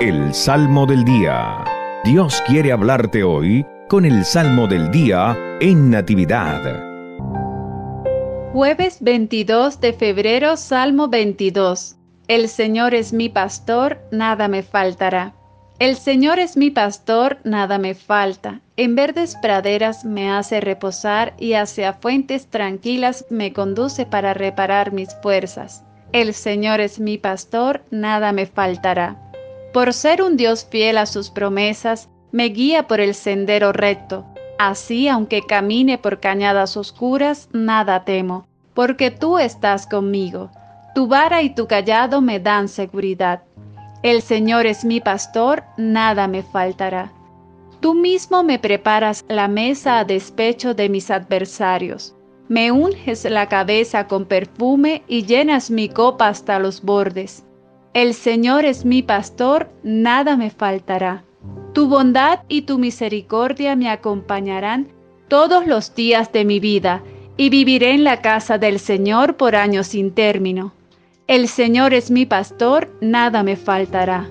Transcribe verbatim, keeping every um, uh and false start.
El Salmo del Día. Dios quiere hablarte hoy con el Salmo del Día en Natividad. Jueves veintidós de febrero, Salmo veintidós. El Señor es mi pastor, nada me faltará. El Señor es mi pastor, nada me falta. En verdes praderas me hace reposar y hacia fuentes tranquilas me conduce para reparar mis fuerzas. El Señor es mi pastor, nada me faltará. Por ser un Dios fiel a sus promesas, me guía por el sendero recto. Así, aunque camine por cañadas oscuras, nada temo, porque tú estás conmigo. Tu vara y tu cayado me dan seguridad. El Señor es mi pastor, nada me faltará. Tú mismo me preparas la mesa a despecho de mis adversarios. Me unges la cabeza con perfume y llenas mi copa hasta los bordes. El Señor es mi pastor, nada me faltará. Tu bondad y tu misericordia me acompañarán todos los días de mi vida, y viviré en la casa del Señor por años sin término. El Señor es mi pastor, nada me faltará.